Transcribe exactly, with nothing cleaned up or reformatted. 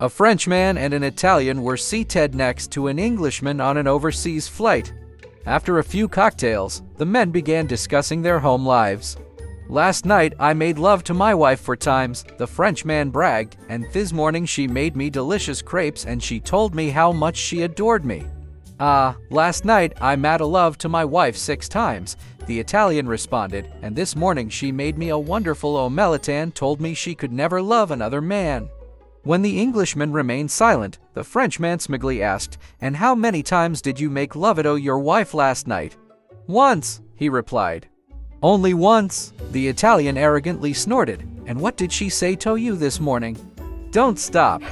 A Frenchman and an Italian were seated next to an Englishman on an overseas flight. After a few cocktails, the men began discussing their home lives. Last night I made love to my wife four times, the Frenchman bragged, and this morning she made me delicious crepes and she told me how much she adored me. Ah, uh, last night I made love to my wife six times, the Italian responded, and this morning she made me a wonderful omelette and told me she could never love another man. When the Englishman remained silent, the Frenchman smugly asked, "And how many times did you make love to your wife last night?" "Once," he replied. "Only once," the Italian arrogantly snorted. "And what did she say to you this morning?" "Don't stop."